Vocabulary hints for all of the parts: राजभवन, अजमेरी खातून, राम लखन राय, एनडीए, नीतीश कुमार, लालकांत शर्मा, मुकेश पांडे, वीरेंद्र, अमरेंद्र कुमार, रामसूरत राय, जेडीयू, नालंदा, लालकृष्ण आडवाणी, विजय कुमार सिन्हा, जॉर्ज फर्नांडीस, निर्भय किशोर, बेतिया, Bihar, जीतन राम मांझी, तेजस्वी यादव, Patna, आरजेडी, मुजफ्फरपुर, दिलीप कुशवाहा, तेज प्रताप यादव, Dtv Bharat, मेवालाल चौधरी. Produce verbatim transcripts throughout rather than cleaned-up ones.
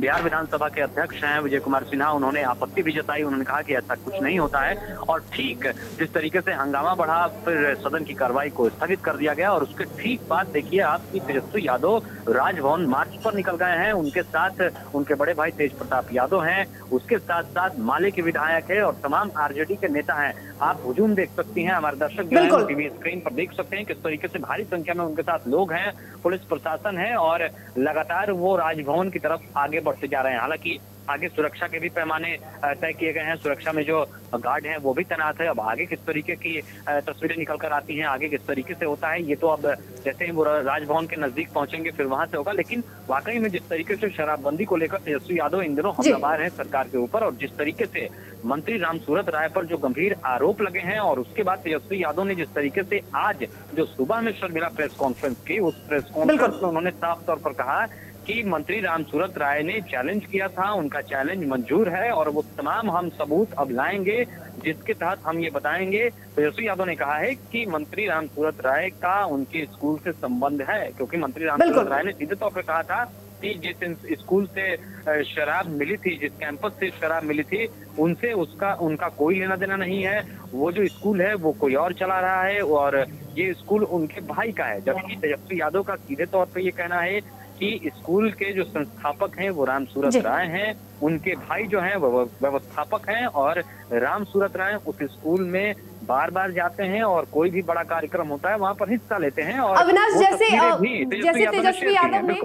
बिहार विधानसभा के अध्यक्ष हैं विजय कुमार सिन्हा, उन्होंने आपत्ति भी जताई। उन्होंने कहा कि ऐसा कुछ नहीं होता है, और ठीक जिस तरीके से हंगामा बढ़ा फिर सदन की कार्रवाई को स्थगित कर दिया गया। और उसके ठीक बाद देखिए आपकी तेजस्वी यादव राजभवन मार्च पर निकल गए हैं, उनके साथ उनके बड़े भाई तेज प्रताप यादव हैं, उसके साथ साथ माले के विधायक है और तमाम आरजेडी के नेता हैं। आप हुजूम देख सकती हैं, हमारे दर्शक टीवी स्क्रीन पर देख सकते हैं किस तरीके से भारी संख्या में उनके साथ लोग हैं, पुलिस प्रशासन है, और लगातार वो राजभवन की तरफ आगे बढ़ते जा रहे हैं। हालांकि आगे सुरक्षा के भी पैमाने तय किए गए हैं, सुरक्षा में जो गार्ड हैं वो भी तैनात है। अब आगे किस तरीके की तस्वीरें निकल कर आती हैं, आगे किस तरीके से होता है, ये तो अब जैसे ही वो राजभवन के नजदीक पहुंचेंगे फिर वहां से होगा। लेकिन वाकई में जिस तरीके से शराबबंदी को लेकर तेजस्वी यादव इन दिनों हमलावर हैं सरकार के ऊपर, और जिस तरीके से मंत्री रामसूरत राय पर जो गंभीर आरोप लगे हैं, और उसके बाद तेजस्वी यादव ने जिस तरीके से आज जो सुबह में शर्मिला प्रेस कॉन्फ्रेंस की, उस प्रेस कॉन्फ्रेंस में उन्होंने साफ तौर पर कहा कि मंत्री रामसूरत राय ने चैलेंज किया था, उनका चैलेंज मंजूर है और वो तमाम हम सबूत अब लाएंगे जिसके तहत हम ये बताएंगे। तेजस्वी यादव ने कहा है कि मंत्री रामसूरत राय का उनके स्कूल से संबंध है, क्योंकि मंत्री रामसूरत राय ने सीधे तौर पर कहा था कि जिस स्कूल से शराब मिली थी, जिस कैंपस से शराब मिली थी, उनसे उसका उनका कोई लेना देना नहीं है, वो जो स्कूल है वो कोई और चला रहा है और ये स्कूल उनके भाई का है। जबकि तेजस्वी यादव का सीधे तौर पर ये कहना है कि स्कूल के जो संस्थापक हैं वो रामसूरत राय हैं, उनके भाई जो हैं वो व्यवस्थापक हैं, और रामसूरत राय उस स्कूल में बार बार जाते हैं और कोई भी बड़ा कार्यक्रम होता है वहां पर हिस्सा लेते हैं। और अविनाश जैसे जैसे तेजस्वी यादव ने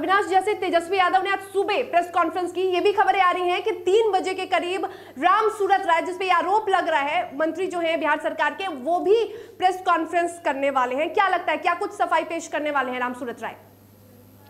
अविनाश जैसे तेजस्वी यादव ने आज सुबह प्रेस कॉन्फ्रेंस की, ये भी खबरें आ रही हैं कि तीन बजे के करीब रामसूरत राय जिसपे आरोप लग रहा है मंत्री जो है बिहार सरकार के, वो भी प्रेस कॉन्फ्रेंस करने वाले हैं। क्या लगता है, क्या कुछ सफाई पेश करने वाले हैं रामसूरत राय?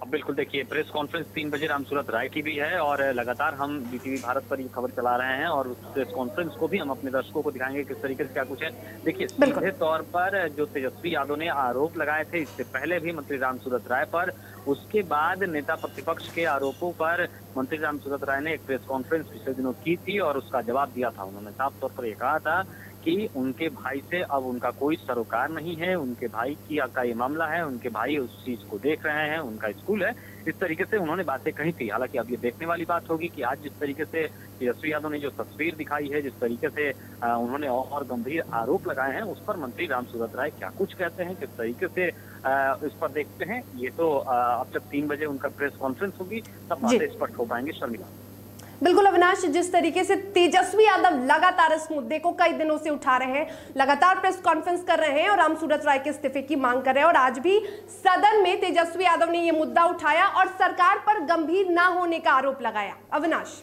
अब बिल्कुल देखिए, प्रेस कॉन्फ्रेंस तीन बजे रामसूरत राय की भी है और लगातार हम डीटीवी भारत पर ये खबर चला रहे हैं और उस प्रेस कॉन्फ्रेंस को भी हम अपने दर्शकों को दिखाएंगे किस तरीके से क्या कुछ है। देखिए सीधे तौर पर जो तेजस्वी यादव ने आरोप लगाए थे इससे पहले भी मंत्री रामसूरत राय पर, उसके बाद नेता प्रतिपक्ष के आरोपों पर मंत्री रामसूरत राय ने एक प्रेस कॉन्फ्रेंस पिछले दिनों की थी और उसका जवाब दिया था। उन्होंने साफ तौर पर यह कहा था कि उनके भाई से अब उनका कोई सरोकार नहीं है, उनके भाई की का ये मामला है, उनके भाई उस चीज को देख रहे हैं, उनका स्कूल है। इस तरीके से उन्होंने बातें कही थी। हालांकि अब ये देखने वाली बात होगी कि आज जिस तरीके से तेजस्वी यादव ने जो तस्वीर दिखाई है, जिस तरीके से उन्होंने और गंभीर आरोप लगाए हैं, उस पर मंत्री रामसूरत राय क्या कुछ कहते हैं, किस तरीके से इस पर देखते हैं। ये तो अब तक तीन बजे उनका प्रेस कॉन्फ्रेंस होगी, तब बातें स्पष्ट हो पाएंगे। शर्मिला, बिल्कुल अविनाश, जिस तरीके से तेजस्वी यादव लगातार इस मुद्दे को कई दिनों से उठा रहे हैं, लगातार प्रेस कॉन्फ्रेंस कर रहे हैं और रामसूरत राय के इस्तीफे की मांग कर रहे हैं, और आज भी सदन में तेजस्वी यादव ने यह मुद्दा उठाया और सरकार पर गंभीर ना होने का आरोप लगाया। अविनाश,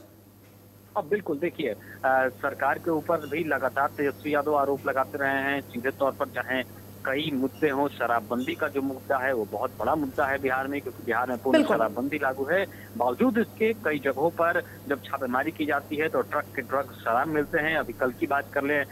अब बिल्कुल देखिए, सरकार के ऊपर भी लगातार तेजस्वी यादव आरोप लगाते रहे हैं सीधे तौर पर, चाहे कई मुद्दे हों। शराबबंदी का जो मुद्दा है वो बहुत बड़ा मुद्दा है बिहार में, क्योंकि बिहार में पूर्ण शराबबंदी लागू है। बावजूद इसके कई जगहों पर जब छापेमारी की जाती है तो ट्रक के ट्रक शराब मिलते हैं। अभी कल की बात कर लें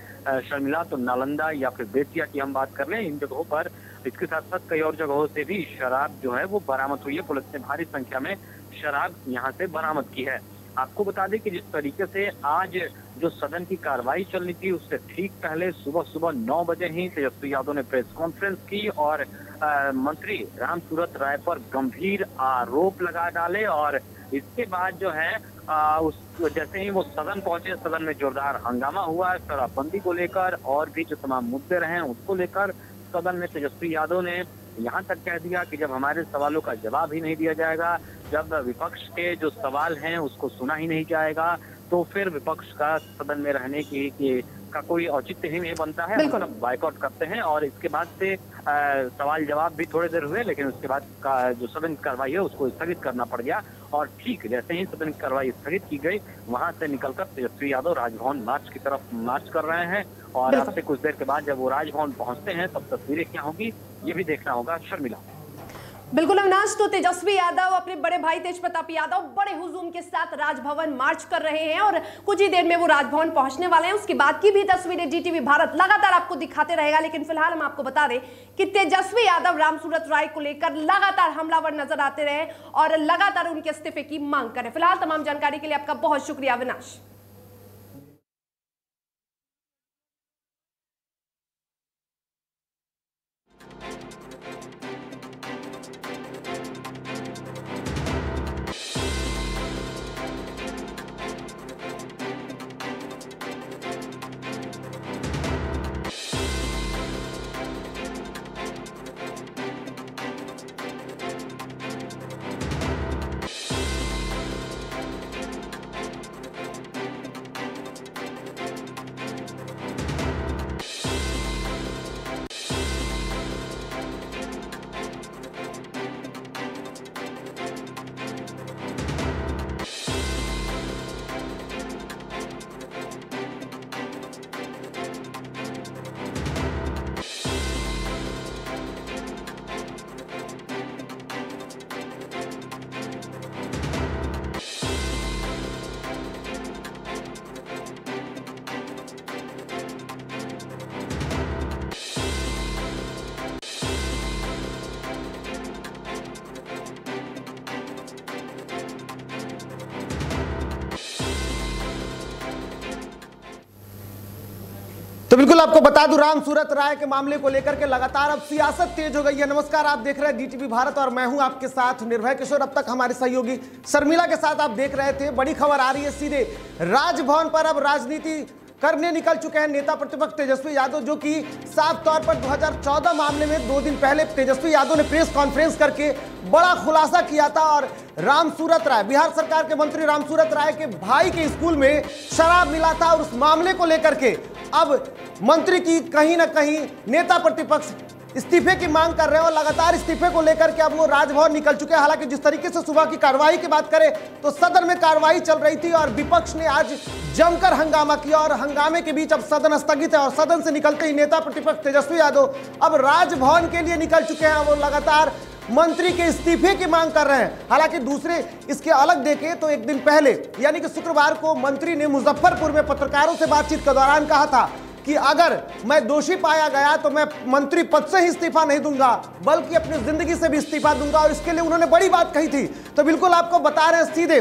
शर्मिला तो नालंदा या फिर बेतिया की हम बात कर लें, इन जगहों पर, इसके साथ साथ कई और जगहों से भी शराब जो है वो बरामद हुई है। पुलिस ने भारी संख्या में शराब यहाँ से बरामद की है। आपको बता दें कि जिस तरीके से आज जो सदन की कार्रवाई चलनी थी उससे ठीक पहले सुबह सुबह नौ बजे ही तेजस्वी यादव ने प्रेस कॉन्फ्रेंस की और आ, मंत्री रामसूरत राय पर गंभीर आरोप लगा डाले। और इसके बाद जो है आ, उस जैसे ही वो सदन पहुंचे, सदन में जोरदार हंगामा हुआ शराबबंदी को लेकर और भी जो तमाम मुद्दे रहे उसको लेकर। सदन में तेजस्वी यादव ने यहाँ तक कह दिया कि जब हमारे सवालों का जवाब ही नहीं दिया जाएगा, जब विपक्ष के जो सवाल हैं उसको सुना ही नहीं जाएगा, तो फिर विपक्ष का सदन में रहने की, की का कोई औचित्य ही नहीं बनता है, मतलब तो बाइकआउट करते हैं। और इसके बाद से आ, सवाल जवाब भी थोड़ी देर हुए, लेकिन उसके बाद का जो सदन की कार्रवाई है उसको स्थगित करना पड़ गया। और ठीक जैसे ही सदन की कार्रवाई स्थगित की गई, वहां से निकलकर तेजस्वी यादव राजभवन मार्च की तरफ मार्च कर रहे हैं। और आपसे कुछ देर के बाद जब वो राजभवन पहुंचते हैं तब तस्वीरें क्या होगी ये भी देखना होगा। शर्मिला, बिल्कुल अविनाश, तो तेजस्वी यादव अपने बड़े भाई तेज प्रताप यादव बड़े हुजूम के साथ राजभवन मार्च कर रहे हैं और कुछ ही देर में वो राजभवन पहुंचने वाले हैं। उसके बाद की भी तस्वीरें डीटीवी भारत लगातार आपको दिखाते रहेगा, लेकिन फिलहाल हम आपको बता दें कि तेजस्वी यादव रामसूरत राय को लेकर लगातार हमलावर नजर आते रहे और लगातार उनके इस्तीफे की मांग करें। फिलहाल तमाम जानकारी के लिए आपका बहुत शुक्रिया अविनाश। तो बिल्कुल आपको बता दूं, रामसूरत राय के मामले को लेकर के लगातार अब सियासत तेज हो गई है। नमस्कार, आप देख रहे हैं डीटीवी भारत और मैं हूं आपके साथ निर्भय किशोर। अब तक हमारे सहयोगी शर्मिला के साथ आप देख रहे थे। बड़ी खबर आ रही है सीधे राजभवन पर। अब राजनीति करने निकल चुके हैं नेता प्रतिपक्ष तेजस्वी यादव, जो कि साफ तौर पर दो हज़ार चौदह मामले में दो दिन पहले तेजस्वी यादव ने प्रेस कॉन्फ्रेंस करके बड़ा खुलासा किया था। और रामसूरत राय, बिहार सरकार के मंत्री रामसूरत राय के भाई के स्कूल में शराब मिला था और उस मामले को लेकर के अब मंत्री की कहीं ना कहीं नेता प्रतिपक्ष इस्तीफे की मांग कर रहे हैं और लगातार इस्तीफे को लेकर के अब वो राजभवन निकल चुके हैं। हालांकि जिस तरीके से सुबह की कार्रवाई की बात करें तो सदन में कार्रवाई चल रही थी और विपक्ष ने आज जमकर हंगामा किया और हंगामे के बीच अब सदन स्थगित है और सदन से निकलते ही नेता प्रतिपक्ष तेजस्वी यादव अब राजभवन के लिए निकल चुके हैं। वो लगातार मंत्री के इस्तीफे की मांग कर रहे हैं। हालांकि दूसरे इसके अलग देखें तो एक दिन पहले यानी कि शुक्रवार को मंत्री ने मुजफ्फरपुर में पत्रकारों से बातचीत के दौरान कहा था कि अगर मैं दोषी पाया गया तो मैं मंत्री पद से ही इस्तीफा नहीं दूंगा बल्कि अपनी जिंदगी से भी इस्तीफा दूंगा और इसके लिए उन्होंने बड़ी बात कही थी। तो बिल्कुल आपको बता रहे हैं सीधे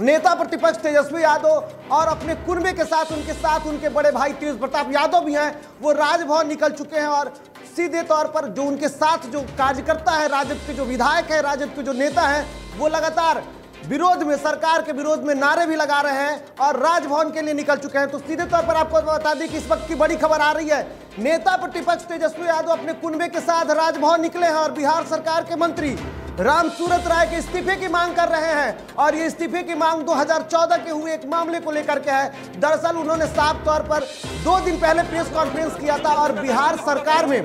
नेता प्रतिपक्ष तेजस्वी यादव और अपने कुनबे के साथ उनके साथ उनके बड़े भाई तेज प्रताप यादव भी हैं, वो राजभवन निकल चुके हैं। और सीधे तौर पर जो उनके साथ जो कार्यकर्ता है, राजद के जो विधायक है, राजद के जो नेता है, वो लगातार विरोध में, सरकार के विरोध में नारे भी लगा रहे हैं और राजभवन के लिए निकल चुके हैं। तो सीधे तौर पर आपको बता दें कि इस वक्त की बड़ी खबर आ रही है, नेता प्रतिपक्ष तेजस्वी यादव अपने कुनबे के साथ राजभवन निकले हैं और बिहार सरकार के मंत्री रामसूरत राय के इस्तीफे की मांग कर रहे हैं। और ये इस्तीफे की मांग दो हज़ार चौदह के हुए एक मामले को लेकर के है। दरअसल उन्होंने साफ तौर पर दो दिन पहले प्रेस कॉन्फ्रेंस किया था और बिहार सरकार में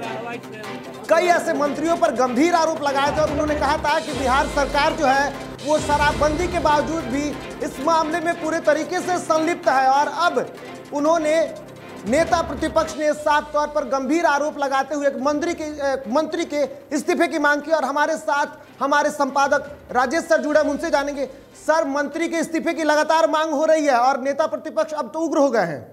कई ऐसे मंत्रियों पर गंभीर आरोप लगाए थे और उन्होंने कहा था कि बिहार सरकार जो है वो शराबबंदी के बावजूद भी इस मामले में पूरे तरीके से संलिप्त है। और अब उन्होंने, नेता प्रतिपक्ष ने साफ तौर पर गंभीर आरोप लगाते हुए एक मंत्री के एक मंत्री के इस्तीफे की मांग की। और हमारे साथ हमारे संपादक राजेश सर जुड़े, उनसे जानेंगे। सर, मंत्री के इस्तीफे की लगातार मांग हो रही है और नेता प्रतिपक्ष अब तो उग्र हो गए हैं।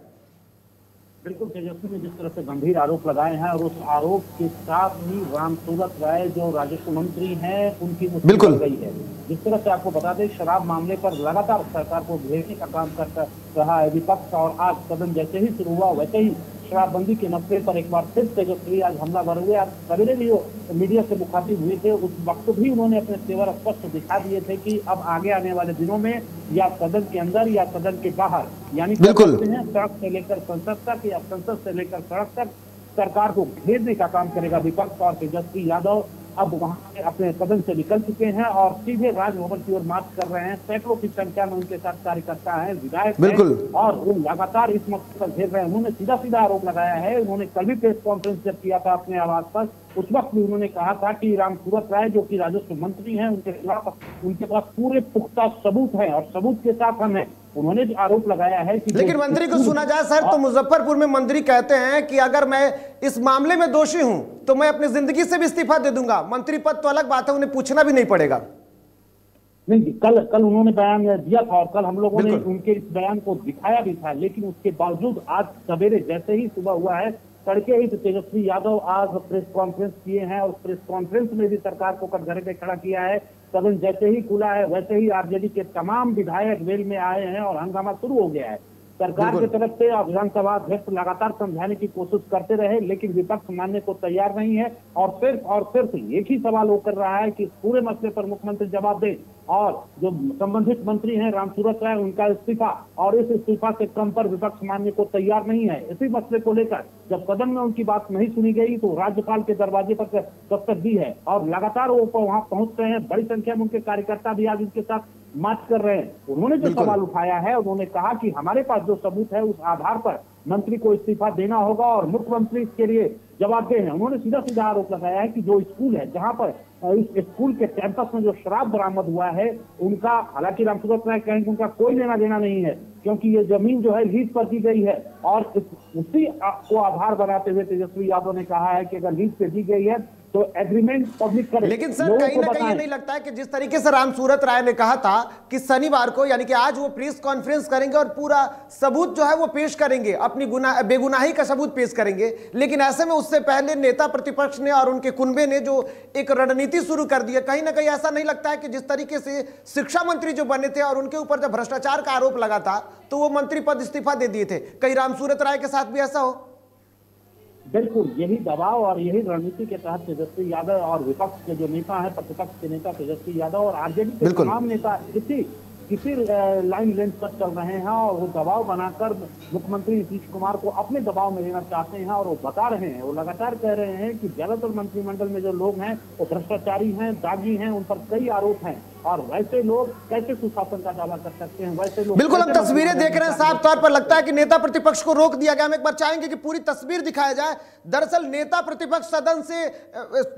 बिल्कुल, तेजस्वी ने जिस तरह से गंभीर आरोप लगाए हैं और उस आरोप के साथ ही रामसूरत राय जो राजस्व मंत्री हैं उनकी बिल्कुल गई है। जिस तरह से आपको बता दें, शराब मामले पर लगातार सरकार को घेरने का काम करता रहा है विपक्ष। और आज सदन जैसे ही शुरू हुआ वैसे ही शराबबंदी के मसले पर एक बार फिर तेजस्वी आज हमलावर हुए। आज सवेरे भी मीडिया से मुखातिब हुए थे, उस वक्त भी उन्होंने अपने तेवर स्पष्ट दिखा दिए थे कि अब आगे आने वाले दिनों में या सदन के अंदर या सदन के बाहर, यानी सड़क से लेकर संसद तक या संसद से लेकर सड़क तक सरकार को घेरने का काम करेगा विपक्ष। और तेजस्वी यादव अब वहाँ से अपने सदन से निकल चुके हैं और सीधे राजभवन की ओर मार्च कर रहे हैं। सैकड़ों की संख्या में उनके साथ कार्यकर्ता हैं, विधायक हैं और वो लगातार इस मकसद पर घेर रहे हैं। उन्होंने सीधा सीधा आरोप लगाया है। उन्होंने कल भी प्रेस कॉन्फ्रेंस जब किया था अपने आवास पर, उस वक्त भी उन्होंने कहा था कि रामसूरत राय जो कि राजस्व मंत्री हैं उनके खिलाफ उनके पास पूरे पुख्ता सबूत हैं और सबूत के साथ हम हैं। उन्होंने जो आरोप लगाया है कि, लेकिन मंत्री को सुना जाए सर तो मुजफ्फरपुर में मंत्री कहते हैं कि अगर मैं इस मामले में दोषी हूं तो मैं अपनी जिंदगी से भी इस्तीफा दे दूंगा। मंत्री पद तो अलग बात है, उन्हें पूछना भी नहीं पड़ेगा। नहीं, कल कल उन्होंने बयान दिया था और कल हम लोगों ने उनके इस बयान को दिखाया भी था, लेकिन उसके बावजूद आज सवेरे जैसे ही सुबह हुआ है तड़के ही तो तेजस्वी यादव आज प्रेस कॉन्फ्रेंस किए हैं और प्रेस कॉन्फ्रेंस में भी सरकार को कटघरे पे खड़ा किया है। सदन जैसे ही खुला है वैसे ही आरजेडी के तमाम विधायक वेल में आए हैं और हंगामा शुरू हो गया है। सरकार की तरफ से और विधानसभा अध्यक्ष लगातार समझाने की कोशिश करते रहे, लेकिन विपक्ष मानने को तैयार नहीं है और सिर्फ और सिर्फ एक ही सवाल वो कर रहा है कि पूरे मसले पर मुख्यमंत्री जवाब दें और जो संबंधित मंत्री हैं रामसूरत राय, उनका इस्तीफा। और इस इस्तीफा से कम पर विपक्ष मानने को तैयार नहीं है। इसी मसले को लेकर जब सदन में उनकी बात नहीं सुनी गई तो राज्यपाल के दरवाजे पर दस्तक दी है और लगातार वो वहाँ पहुँच रहे हैं। बड़ी संख्या में उनके कार्यकर्ता भी आज उनके साथ मार्च कर रहे हैं। उन्होंने जो सवाल उठाया है, उन्होंने कहा कि हमारे पास जो सबूत है उस आधार पर मंत्री को इस्तीफा देना होगा और मुख्यमंत्री इसके लिए जवाबदेह है। उन्होंने सीधा सीधा आरोप लगाया है कि जो स्कूल है, जहां पर इस स्कूल के कैंपस में जो शराब बरामद हुआ है उनका, हालांकि रामसूरत राय कहेंगे उनका कोई लेना देना नहीं है क्योंकि ये जमीन जो है लीज पर दी गई है। और उसी को आधार बनाते हुए तेजस्वी यादव ने कहा है कि अगर लीज पे दी गई है तो एग्रीमेंट पब्लिक करें। लेकिन सर, कहीं ना कहीं नहीं लगता है कि जिस तरीके से रामसूरत राय ने कहा था कि शनिवार को यानी कि आज वो प्रेस कॉन्फ्रेंस करेंगे और पूरा सबूत जो है वो पेश करेंगे, अपनी गुना बेगुनाही का सबूत पेश करेंगे, लेकिन ऐसे में उससे पहले नेता प्रतिपक्ष ने और उनके कुनबे ने जो एक रणनीति शुरू कर दी है, कहीं ना कहीं ऐसा नहीं लगता है कि जिस तरीके से शिक्षा मंत्री जो बने थे और उनके ऊपर जब भ्रष्टाचार का आरोप लगा था तो वो मंत्री पद इस्तीफा दे दिए थे, कहीं रामसूरत राय के साथ भी ऐसा हो? बिल्कुल यही दबाव और यही रणनीति के तहत तेजस्वी यादव और विपक्ष के जो नेता है, प्रतिपक्ष के नेता तेजस्वी यादव और आरजेडी के तमाम नेता इसी किसी लाइन लेंथ पर चल रहे हैं और वो दबाव बनाकर मुख्यमंत्री नीतीश कुमार को अपने दबाव में लेना चाहते हैं। और वो बता रहे हैं, वो लगातार कह रहे हैं कि ज्यादातर मंत्रिमंडल में जो लोग हैं वो भ्रष्टाचारी हैं, दागी हैं, उन पर कई आरोप हैं और वैसे लोग कैसे सुशासन का दावा कर सकते हैं, वैसे लोग। बिल्कुल हम तस्वीरें देख रहे हैं, साफ तौर पर लगता है कि नेता प्रतिपक्ष को रोक दिया गया। हम एक बार चाहेंगे कि पूरी तस्वीर दिखाया जाए। दरअसल नेता प्रतिपक्ष सदन से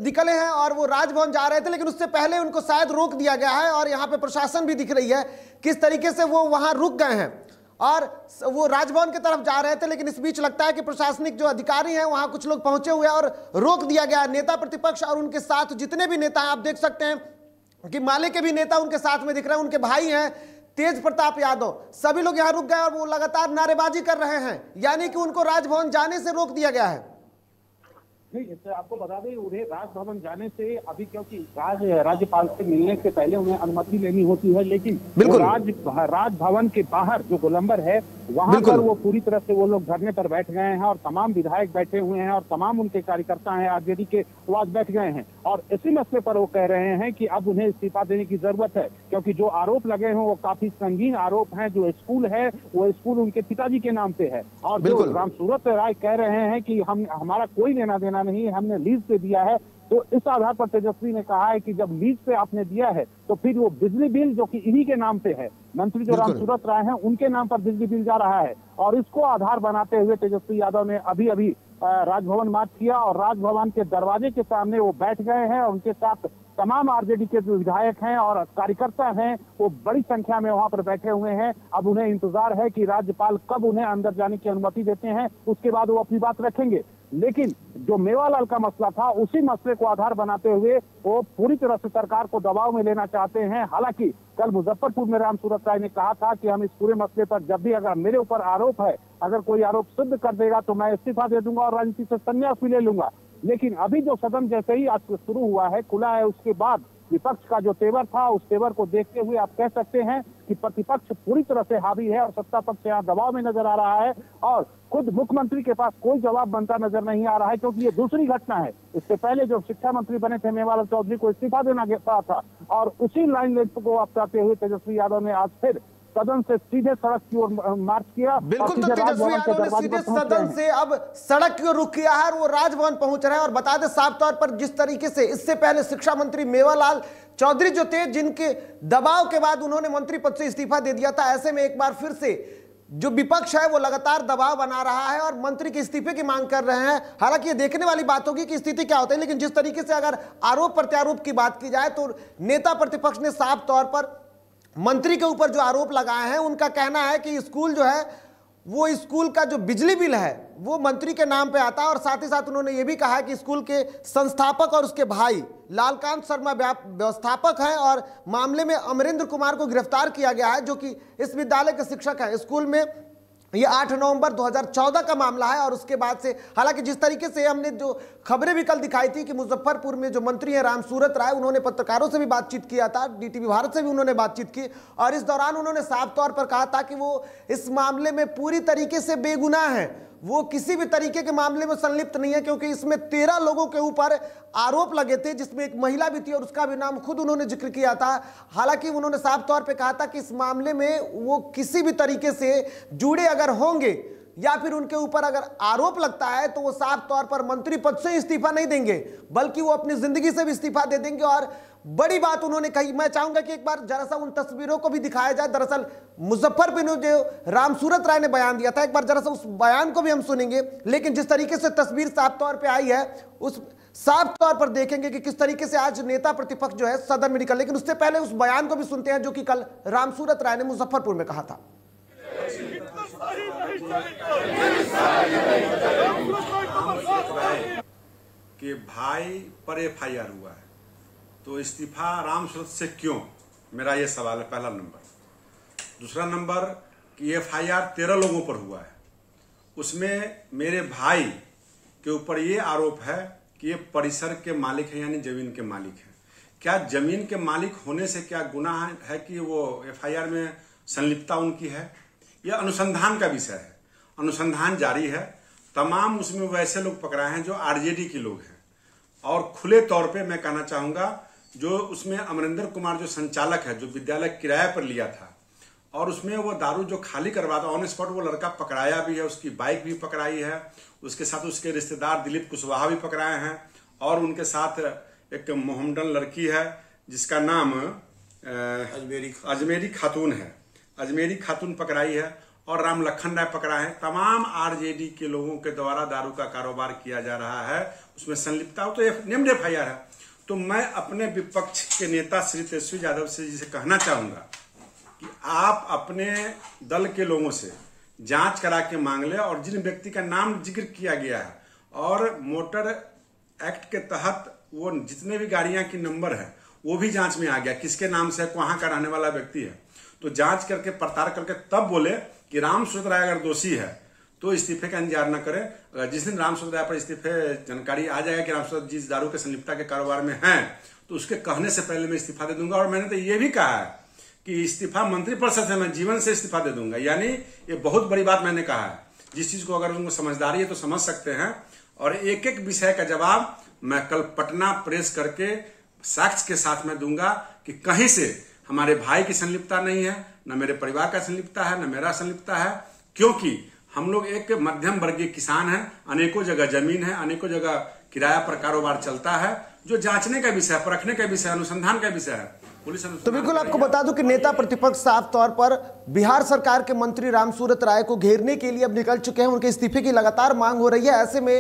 निकले हैं और वो राजभवन जा रहे थे, लेकिन उससे पहले उनको शायद रोक दिया गया है और यहाँ पे प्रशासन भी दिख रही है किस तरीके से वो वहां रुक गए हैं और वो राजभवन की तरफ जा रहे थे, लेकिन इस बीच लगता है कि प्रशासनिक जो अधिकारी हैं वहां कुछ लोग पहुंचे हुए हैं और रोक दिया गया। नेता प्रतिपक्ष और उनके साथ जितने भी नेता हैं, आप देख सकते हैं कि माले के भी नेता उनके साथ में दिख रहे हैं, उनके भाई हैं तेज प्रताप यादव, सभी लोग यहाँ रुक गए और वो लगातार नारेबाजी कर रहे हैं, यानी कि उनको राजभवन जाने से रोक दिया गया है। नहीं, आपको बता दें उन्हें राजभवन जाने से अभी, क्योंकि राज राज्यपाल से मिलने से पहले उन्हें अनुमति लेनी होती है, लेकिन राज राजभवन के बाहर जो गोलंबर है वहां पर वो पूरी तरह से वो लोग धरने पर बैठ गए हैं और तमाम विधायक बैठे हुए हैं और तमाम उनके कार्यकर्ता हैं आरजेडी के वाद बैठ गए हैं। और इसी मसले पर वो कह रहे हैं कि अब उन्हें इस्तीफा देने की जरूरत है, क्योंकि जो आरोप लगे हैं वो काफी संगीन आरोप हैं। जो स्कूल है वो स्कूल उनके पिताजी के नाम पे है और जो रामसूरत राय कह रहे हैं कि हम हमारा कोई लेना देना नहीं, हमने लीज पे दिया है। तो इस आधार पर तेजस्वी ने कहा है कि जब लीज पे आपने दिया है तो फिर वो बिजली बिल जो कि इन्हीं के नाम पे है, मंत्री जो रामसूरत राय हैं उनके नाम पर बिजली बिल जा रहा है। और इसको आधार बनाते हुए तेजस्वी यादव ने अभी अभी राजभवन मार्च किया और राजभवन के दरवाजे के सामने वो बैठ गए हैं और उनके साथ तमाम आरजेडी के जो विधायक हैं और कार्यकर्ता हैं वो बड़ी संख्या में वहां पर बैठे हुए हैं। अब उन्हें इंतजार है कि राज्यपाल कब उन्हें अंदर जाने की अनुमति देते हैं, उसके बाद वो अपनी बात रखेंगे। लेकिन जो मेवालाल का मसला था उसी मसले को आधार बनाते हुए वो पूरी तरह से सरकार को दबाव में लेना चाहते हैं। हालांकि कल मुजफ्फरपुर में रामसूरत राय ने कहा था कि हम इस पूरे मसले पर जब भी अगर मेरे ऊपर आरोप है, अगर कोई आरोप सिद्ध कर देगा तो मैं इस्तीफा दे दूंगा और राजनीति से संन्यास भी ले लूंगा। लेकिन अभी जो सदन जैसे ही आज शुरू हुआ है, खुला है, उसके बाद विपक्ष का जो तेवर था उस तेवर को देखते हुए आप कह सकते हैं कि प्रतिपक्ष पूरी तरह से हावी है और सत्ता पक्ष यहाँ दबाव में नजर आ रहा है। और खुद मुख्यमंत्री के पास कोई जवाब बनता नजर नहीं आ रहा है, क्योंकि ये दूसरी घटना है। इससे पहले जो शिक्षा मंत्री बने थे मेवालाल चौधरी को इस्तीफा देना पड़ा था और उसी लाइन लेंथ को अपनाते हुए तेजस्वी यादव ने आज फिर सदन से सीधे सड़क की ओर मार्च किया। बिल्कुल, तो तेजस्वी यादव ने सीधे सदन से अब सड़क की ओर रुख किया है और वो राजभवन पहुंच रहे हैं। और बता दें साफ तौर पर जिस तरीके से इससे पहले शिक्षा मंत्री मेवालाल चौधरी जो थे, जिनके दबाव के बाद उन्होंने मंत्री पद से इस्तीफा दे दिया था, ऐसे में एक बार फिर से जो विपक्ष है वो लगातार दबाव बना रहा है और मंत्री के इस्तीफे की मांग कर रहे हैं। हालांकि ये देखने वाली बात होगी कि स्थिति क्या होती है, लेकिन जिस तरीके से अगर आरोप प्रत्यारोप की बात की जाए तो नेता प्रतिपक्ष ने साफ तौर पर मंत्री के ऊपर जो आरोप लगाए हैं, उनका कहना है कि स्कूल जो है वो स्कूल का जो बिजली बिल है वो मंत्री के नाम पे आता है। और साथ ही साथ उन्होंने ये भी कहा है कि स्कूल के संस्थापक और उसके भाई लालकांत शर्मा व्यवस्थापक हैं और मामले में अमरेंद्र कुमार को गिरफ्तार किया गया है जो कि इस विद्यालय के शिक्षक हैं। स्कूल में ये आठ नवंबर दो हज़ार चौदह का मामला है और उसके बाद से, हालांकि जिस तरीके से हमने जो खबरें भी कल दिखाई थी कि मुजफ्फरपुर में जो मंत्री हैं रामसूरत राय, उन्होंने पत्रकारों से भी बातचीत किया था, डीटीवी भारत से भी उन्होंने बातचीत की और इस दौरान उन्होंने साफ तौर पर कहा था कि वो इस मामले में पूरी तरीके से बेगुनाह हैं, वो किसी भी तरीके के मामले में संलिप्त नहीं है, क्योंकि इसमें तेरह लोगों के ऊपर आरोप लगे थे जिसमें एक महिला भी थी और उसका भी नाम खुद उन्होंने जिक्र किया था। हालांकि उन्होंने साफ तौर पे कहा था कि इस मामले में वो किसी भी तरीके से जुड़े अगर होंगे या फिर उनके ऊपर अगर आरोप लगता है तो वो साफ तौर पर मंत्री पद से इस्तीफा नहीं देंगे, बल्कि वो अपनी जिंदगी से भी इस्तीफा दे देंगे। और बड़ी बात उन्होंने कही, मैं चाहूंगा कि एक बार जरा सा उन तस्वीरों को भी दिखाया जाए। दरअसल मुजफ्फरपुर में जो रामसूरत राय ने बयान दिया था, एक बार जरा सा उस बयान को भी हम सुनेंगे, लेकिन जिस तरीके से तस्वीर साफ तौर पर आई है उस साफ तौर पर देखेंगे कि किस तरीके से आज नेता प्रतिपक्ष जो है सदन में निकल। लेकिन उससे पहले उस बयान को भी सुनते हैं जो कि कल रामसूरत राय ने मुजफ्फरपुर में कहा था। कि भाई पर एफ आई आर हुआ है तो इस्तीफा रामसूरत से क्यों, मेरा ये सवाल है, पहला नंबर। दूसरा नंबर कि एफ आई आर तेरह लोगों पर हुआ है, उसमें मेरे भाई के ऊपर ये आरोप है कि ये परिसर के मालिक है, यानी जमीन के मालिक है। क्या जमीन के मालिक होने से क्या गुनाह है कि वो एफ आई आर में संलिप्तता उनकी है? यह अनुसंधान का विषय है, अनुसंधान जारी है। तमाम उसमें वैसे लोग पकड़ाए हैं जो आरजेडी के लोग हैं। और खुले तौर पे मैं कहना चाहूँगा जो उसमें अमरेंद्र कुमार जो संचालक है, जो विद्यालय किराए पर लिया था और उसमें वो दारू जो खाली करवाता ऑन स्पॉट, वो लड़का पकड़ाया भी है, उसकी बाइक भी पकड़ाई है, उसके साथ उसके रिश्तेदार दिलीप कुशवाहा भी पकड़ाए हैं और उनके साथ एक मोहम्मदन लड़की है जिसका नाम अजमेरी अजमेरी खातून है, अजमेरी खातून पकड़ाई है और राम लखन राय पकड़ा है। तमाम आरजेडी के लोगों के द्वारा दारू का कारोबार किया जा रहा है, उसमें संलिप्तता तो नेम्ड एफ आई आर है। तो मैं अपने विपक्ष के नेता श्री तेजस्वी यादव से जिसे कहना चाहूँगा कि आप अपने दल के लोगों से जांच करा के मांग लें और जिन व्यक्ति का नाम जिक्र किया गया है और मोटर एक्ट के तहत वो जितने भी गाड़ियाँ की नंबर है वो भी जाँच में आ गया, किसके नाम से है, कहाँ का रहने वाला व्यक्ति है, तो जांच करके पड़ताल करके तब बोले कि रामसूरत राय अगर दोषी है तो इस्तीफे का इंतजार न करें। अगर जिस दिन रामसूरत राय पर इस्तीफे जानकारी आ जाएगा कि रामसूरत जी दारू के संलिप्तता के कारोबार में हैं तो उसके कहने से पहले मैं इस्तीफा दे दूंगा। और मैंने तो ये भी कहा है कि इस्तीफा मंत्रिपरिषद से मैं जीवन से इस्तीफा दे दूंगा, यानी ये बहुत बड़ी बात मैंने कहा है। जिस चीज को अगर उनको समझदारी है तो समझ सकते हैं। और एक एक विषय का जवाब मैं कल पटना प्रेस करके साक्ष्य के साथ मैं दूंगा कि कहीं से हमारे भाई की संलिप्तता नहीं है, न मेरे परिवार का संलिप्तता है, न मेरा संलिप्तता है, क्योंकि हम लोग एक मध्यम वर्गीय किसान हैं, अनेकों जगह जमीन है, अनेकों जगह किराया पर कारोबार चलता है, जो जांचने का विषय है, परखने का विषय है, अनुसंधान का विषय है। पुलिस तो बिल्कुल आपको बता दूं कि नेता प्रतिपक्ष साफ तौर पर बिहार सरकार के मंत्री रामसूरत राय को घेरने के लिए अब निकल चुके हैं, उनके इस्तीफे की लगातार मांग हो रही है। ऐसे में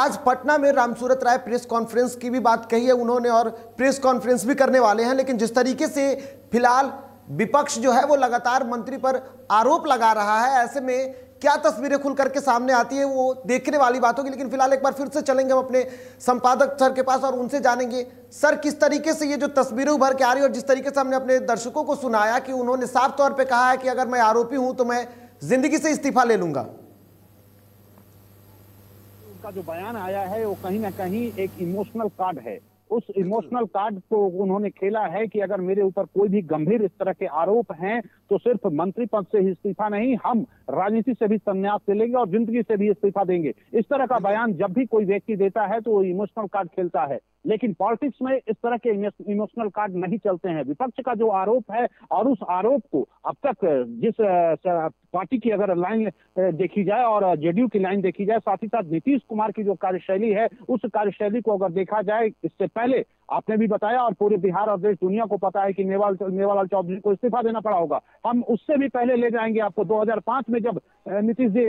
आज पटना में रामसूरत राय प्रेस कॉन्फ्रेंस की भी बात कही है उन्होंने और प्रेस कॉन्फ्रेंस भी करने वाले हैं, लेकिन जिस तरीके से फिलहाल विपक्ष जो है वो लगातार मंत्री पर आरोप लगा रहा है, ऐसे में क्या तस्वीरें खुल करके सामने आती है वो देखने वाली बात होगी। लेकिन फिलहाल एक बार फिर से चलेंगे हम अपने संपादक सर के पास और उनसे जानेंगे, सर किस तरीके से ये जो तस्वीरें उभर के आ रही है और जिस तरीके से हमने अपने दर्शकों को सुनाया कि उन्होंने साफ तौर पर कहा है कि अगर मैं आरोपी हूँ तो मैं जिंदगी से इस्तीफा ले लूंगा, का जो बयान आया है वो कहीं ना कहीं एक इमोशनल कार्ड है। उस इमोशनल कार्ड को उन्होंने खेला है कि अगर मेरे ऊपर कोई भी गंभीर इस तरह के आरोप हैं तो सिर्फ मंत्री पद से ही इस्तीफा नहीं, हम राजनीति से भी संन्यास ले लेंगे और जिंदगी से भी इस्तीफा देंगे। इस तरह का बयान जब भी कोई व्यक्ति देता है तो वो इमोशनल कार्ड खेलता है, लेकिन पॉलिटिक्स में इस तरह के इमोशनल कार्ड नहीं चलते हैं। विपक्ष का जो आरोप है और उस आरोप को अब तक जिस पार्टी की अगर लाइन देखी जाए और जेडीयू की लाइन देखी जाए, साथ ही साथ नीतीश कुमार की जो कार्यशैली है उस कार्यशैली को अगर देखा जाए, इससे पहले आपने भी बताया और पूरे बिहार और देश दुनिया को पता है कि मेवालाल चौधरी को इस्तीफा देना पड़ा होगा। हम उससे भी पहले ले जाएंगे आपको दो हज़ार पाँच में, जब नीतीश जी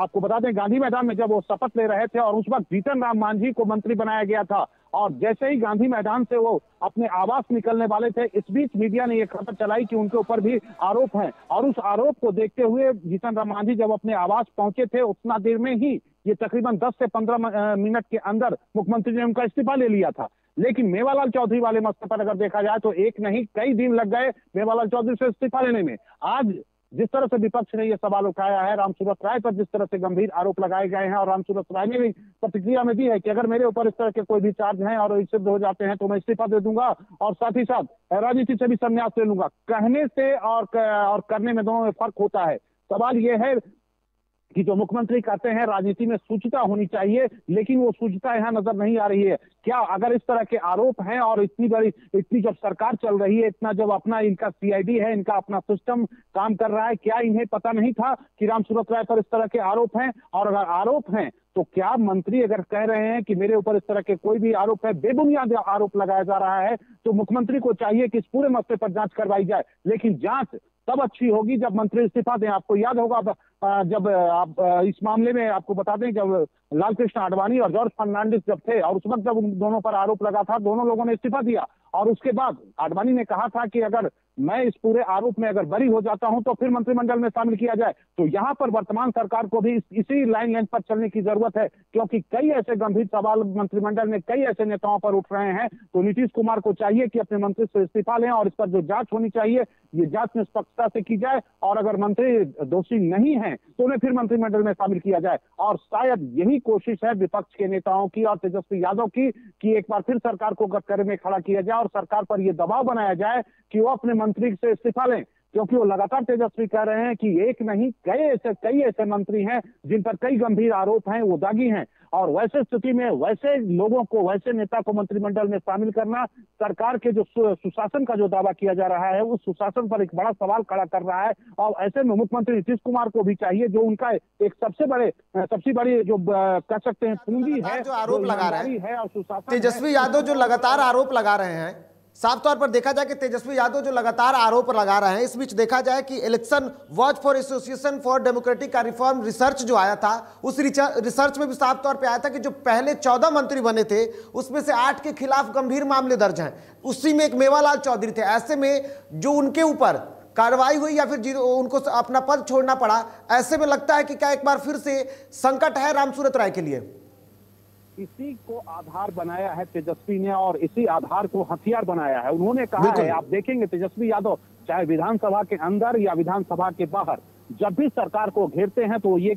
आपको बता दें गांधी मैदान में जब वो शपथ ले रहे थे और उस वक्त जीतन राम मांझी को मंत्री बनाया गया था और जैसे ही गांधी मैदान से वो अपने आवास निकलने वाले थे, इस बीच मीडिया ने ये खबर चलाई कि उनके ऊपर भी आरोप हैं। और उस आरोप को देखते हुए जीतन राम मांझी जब अपने आवास पहुंचे थे उतना देर में ही ये तकरीबन दस से पंद्रह मिनट के अंदर मुख्यमंत्री ने उनका इस्तीफा ले लिया था। लेकिन मेवालाल चौधरी वाले मसले पर अगर देखा जाए तो एक नहीं कई दिन लग गए मेवालाल चौधरी से इस्तीफा लेने में। आज जिस तरह से विपक्ष ने यह सवाल उठाया है रामसूरत राय पर, जिस तरह से गंभीर आरोप लगाए गए हैं और रामसूरत राय ने भी प्रतिक्रिया में दी है कि अगर मेरे ऊपर इस तरह के कोई भी चार्ज हैं और सिद्ध हो जाते हैं तो मैं इस्तीफा दे दूंगा और साथ ही साथ राजनीति से भी संन्यास ले लूंगा। कहने से और, और करने में दोनों में फर्क होता है। सवाल यह है कि जो मुख्यमंत्री कहते हैं राजनीति में शुचिता होनी चाहिए, लेकिन वो शुचिता यहाँ नजर नहीं आ रही है। क्या अगर इस तरह के आरोप हैं और इतनी बड़ी इतनी जब सरकार चल रही है, इतना जब अपना इनका सी आई डी है, इनका अपना सिस्टम काम कर रहा है, क्या इन्हें पता नहीं था कि रामसूरत राय पर इस तरह के आरोप हैं? और अगर आरोप हैं तो क्या मंत्री अगर कह रहे हैं कि मेरे ऊपर इस तरह के कोई भी आरोप है, बेबुनियाद आरोप लगाया जा रहा है, तो मुख्यमंत्री को चाहिए कि इस पूरे मसले पर जांच करवाई जाए। लेकिन जांच तब अच्छी होगी जब मंत्री इस्तीफा दें। आपको याद होगा जब आप इस मामले में आपको बता दें जब लालकृष्ण आडवाणी और जॉर्ज फर्नांडीस जब थे और उस वक्त जब उन दोनों पर आरोप लगा था, दोनों लोगों ने इस्तीफा दिया और उसके बाद आडवाणी ने कहा था कि अगर मैं इस पूरे आरोप में अगर बरी हो जाता हूं तो फिर मंत्रिमंडल में शामिल किया जाए। तो यहाँ पर वर्तमान सरकार को भी इस, इसी लाइन लाइन पर चलने की जरूरत है, क्योंकि कई ऐसे गंभीर सवाल मंत्रिमंडल में कई ऐसे नेताओं पर उठ रहे हैं। तो नीतीश कुमार को चाहिए कि अपने मंत्री से इस्तीफा लें और इस पर जो जांच होनी चाहिए ये जांच निष्पक्षता से की जाए और अगर मंत्री दोषी नहीं है तो उन्हें फिर मंत्रिमंडल में शामिल किया जाए। और शायद यही कोशिश है विपक्ष के नेताओं की और तेजस्वी यादव की कि एक बार फिर सरकार को गठकरे में खड़ा किया जाए और सरकार पर यह दबाव बनाया जाए कि वो अपने मंत्री से इस्तीफा लें। क्योंकि वो लगातार तेजस्वी कह रहे हैं कि एक नहीं कई ऐसे कई ऐसे मंत्री हैं जिन पर कई गंभीर आरोप हैं, वो दागी हैं, और वैसे स्थिति में वैसे लोगों को, वैसे नेता को मंत्रिमंडल में शामिल करना सरकार के जो सुशासन का जो दावा किया जा रहा है उस सुशासन पर एक बड़ा सवाल खड़ा कर रहा है। और ऐसे में मुख्यमंत्री नीतीश कुमार को भी चाहिए, जो उनका एक सबसे बड़े सबसे बड़ी जो कह सकते हैं पूंजी है, जो आरोप लगा रही है, और सुशासन तेजस्वी यादव जो लगातार आरोप लगा रहे हैं, साफ तौर पर देखा जाए कि तेजस्वी यादव जो लगातार आरोप लगा रहे हैं, इस बीच देखा जाए कि election watch for association for democratic का रिफॉर्म रिसर्च जो आया था, उस रिसर्च में भी साफ तौर पर आया था कि जो पहले चौदह मंत्री बने थे उसमें से आठ के खिलाफ गंभीर मामले दर्ज हैं, उसी में एक मेवालाल चौधरी थे। ऐसे में जो उनके ऊपर कार्रवाई हुई या फिर उनको अपना पद छोड़ना पड़ा, ऐसे में लगता है कि क्या एक बार फिर से संकट है रामसूरत राय के लिए? इसी को आधार बनाया है तेजस्वी ने और इसी आधार को हथियार बनाया है। उन्होंने कहा है, आप देखेंगे तेजस्वी यादव चाहे विधानसभा के अंदर या विधानसभा के बाहर जब भी सरकार को घेरते हैं तो ये